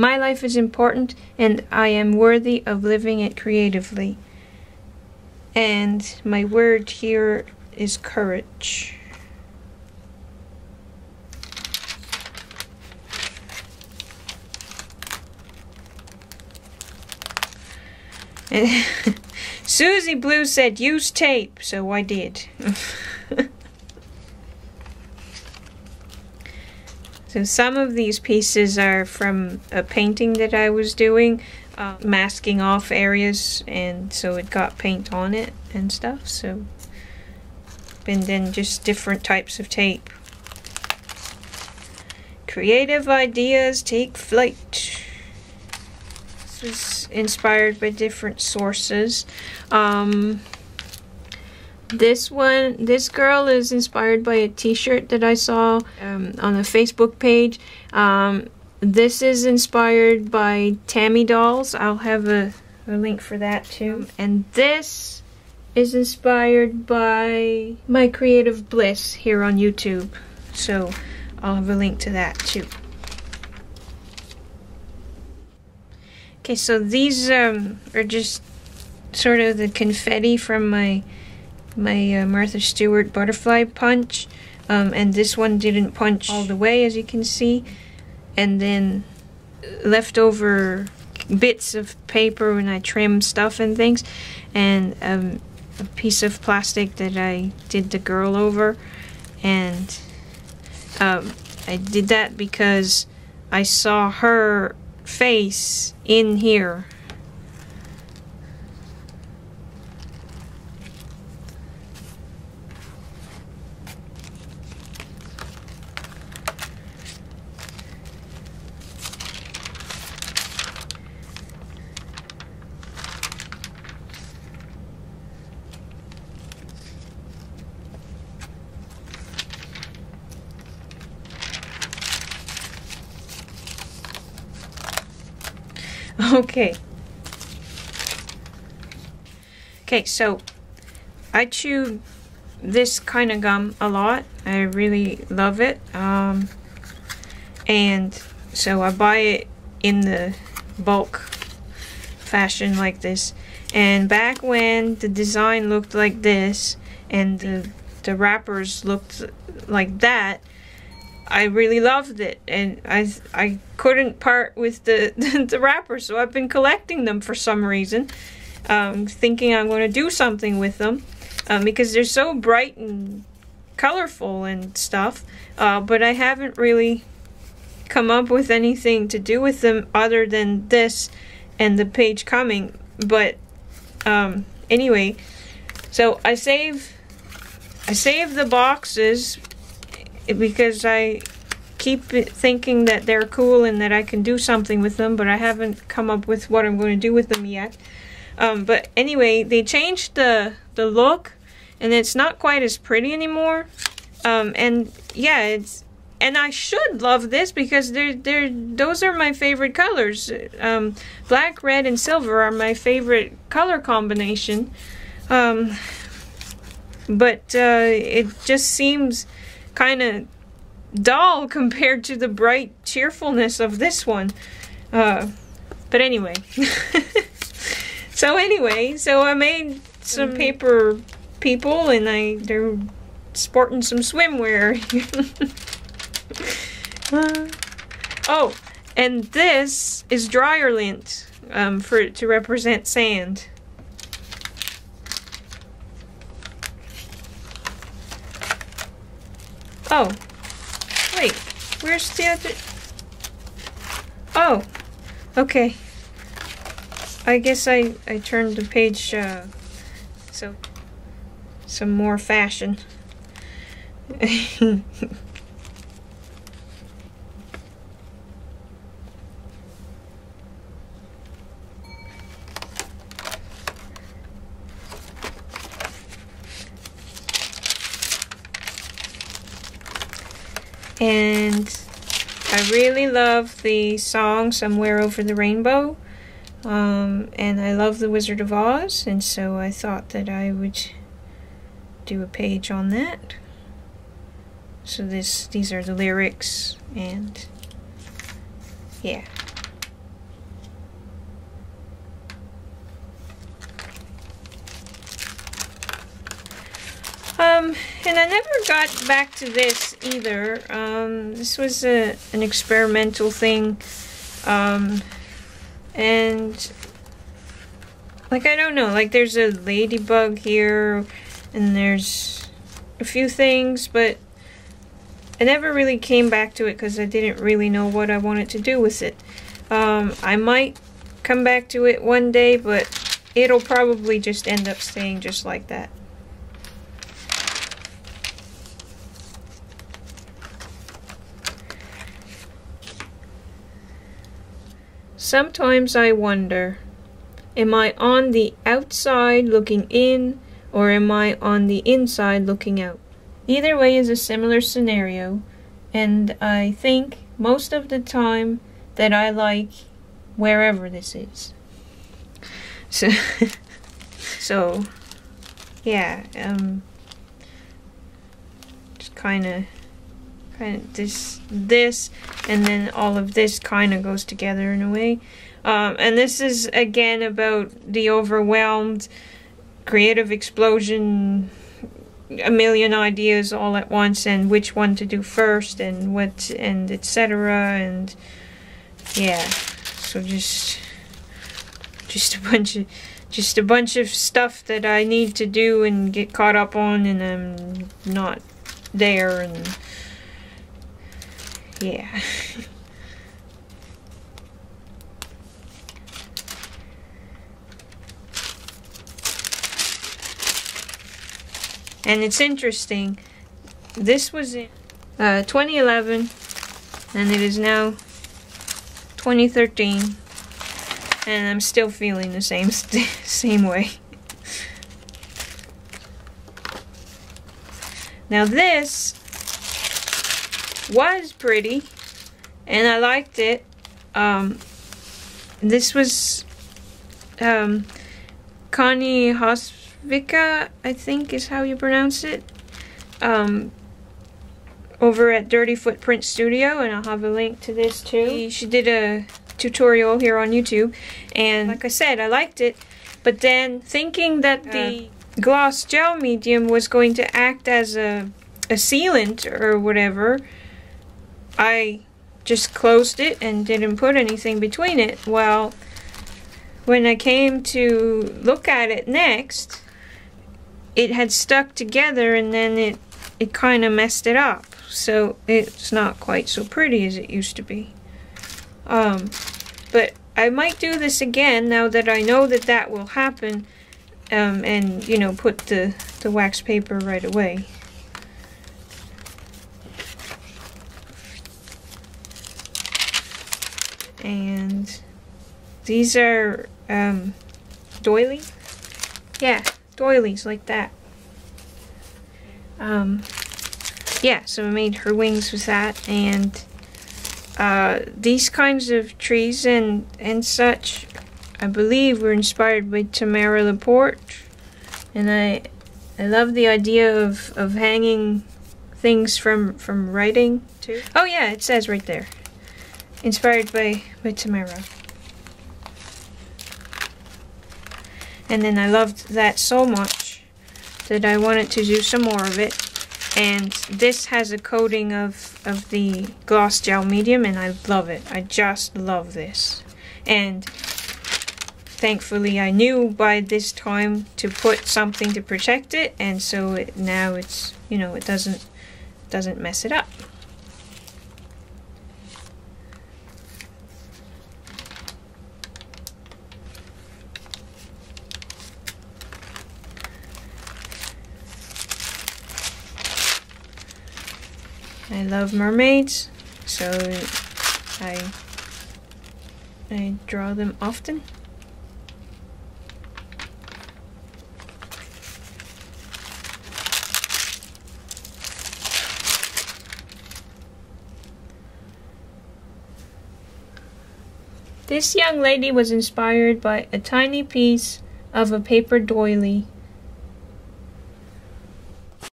My life is important and I am worthy of living it creatively. And my word here is courage. And Susie Blue said, use tape, so I did. So some of these pieces are from a painting that I was doing, masking off areas, and so it got paint on it and stuff. So, and then just different types of tape. Creative ideas take flight. This was inspired by different sources. This one, this girl is inspired by a t-shirt that I saw on a Facebook page. This is inspired by Tammy Dolls. I'll have a link for that too. And this is inspired by My Creative Bliss here on YouTube. So I'll have a link to that too. Okay, so these are just sort of the confetti from my Martha Stewart butterfly punch, and this one didn't punch all the way, as you can see, and then leftover bits of paper when I trim stuff and things, and a piece of plastic that I did the girl over, and I did that because I saw her face in here. Okay. Okay, so I chew this kind of gum a lot. I really love it. And so I buy it in the bulk fashion like this. And back when the design looked like this and the wrappers looked like that, I really loved it, and I couldn't part with the wrappers, so I've been collecting them for some reason, thinking I'm going to do something with them, because they're so bright and colorful and stuff, but I haven't really come up with anything to do with them other than this and the page coming. But anyway, so I save the boxes, because I keep thinking that they're cool and that I can do something with them, but I haven't come up with what I'm going to do with them yet. But anyway, they changed the look, and it's not quite as pretty anymore. And yeah, it's, and I should love this because those are my favorite colors. Black, red, and silver are my favorite color combination. But it just seems kind of dull compared to the bright cheerfulness of this one, but anyway. So I made some paper people, and they're sporting some swimwear. Oh, and this is dryer lint, for it to represent sand. Oh, wait, where's the other? Oh, okay. I guess I turned the page, so some more fashion. And I really love the song Somewhere Over the Rainbow, and I love the Wizard of Oz, and so I thought that I would do a page on that. So these are the lyrics, and yeah. and I never got back to this either. This was an experimental thing, and like, I don't know, like there's a ladybug here and there's a few things, but I never really came back to it because I didn't really know what I wanted to do with it. I might come back to it one day, but it'll probably just end up staying just like that. Sometimes I wonder, am I on the outside looking in, or am I on the inside looking out? Either way is a similar scenario, and I think most of the time that I like wherever this is. So yeah, just kind of this, and then all of this kind of goes together in a way. And this is again about the overwhelmed creative explosion, a million ideas all at once, and which one to do first, and what, and etc. And yeah, so just a bunch of stuff that I need to do and get caught up on, and I'm not there, and yeah. And it's interesting, this was in 2011, and it is now 2013, and I'm still feeling the same way. Now this was pretty, and I liked it. This was Connie Hosvica, I think is how you pronounce it, over at Dirty Footprint Studio, and I'll have a link to this too. She did a tutorial here on YouTube, and like I said, I liked it, but then thinking that the gloss gel medium was going to act as a sealant or whatever, I just closed it and didn't put anything between it. Well, when I came to look at it next, it had stuck together, and then it kind of messed it up. So it's not quite so pretty as it used to be. But I might do this again now that I know that that will happen, and, you know, put the wax paper right away. And these are doilies. Yeah, doilies like that. Yeah, so I made her wings with that, and these kinds of trees and such, I believe, were inspired by Tamara Laporte, and I love the idea of hanging things from writing too. Oh yeah, it says right there, inspired by Tamara. And then I loved that so much that I wanted to do some more of it. And this has a coating of the gloss gel medium, and I love it. I just love this. And thankfully I knew by this time to put something to protect it, and so now it's, you know, it doesn't mess it up. I love mermaids, so I draw them often. This young lady was inspired by a tiny piece of a paper doily